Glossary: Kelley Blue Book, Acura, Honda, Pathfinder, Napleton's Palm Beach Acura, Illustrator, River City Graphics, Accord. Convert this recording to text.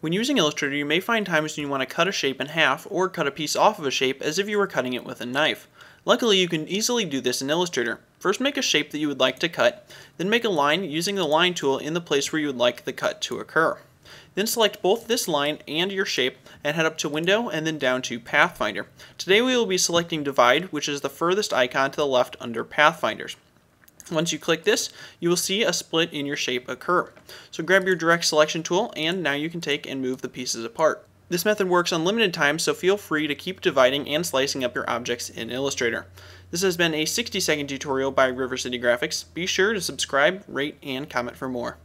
When using Illustrator, you may find times when you want to cut a shape in half or cut a piece off of a shape as if you were cutting it with a knife. Luckily, you can easily do this in Illustrator. First, make a shape that you would like to cut, then make a line using the line tool in the place where you would like the cut to occur. Then select both this line and your shape and head up to Window and then down to Pathfinder. Today we will be selecting Divide, which is the furthest icon to the left under Pathfinders. Once you click this, you will see a split in your shape occur. So grab your direct selection tool and now you can take and move the pieces apart. This method works on limited time, so feel free to keep dividing and slicing up your objects in Illustrator. This has been a 60-second tutorial by River City Graphics. Be sure to subscribe, rate, and comment for more.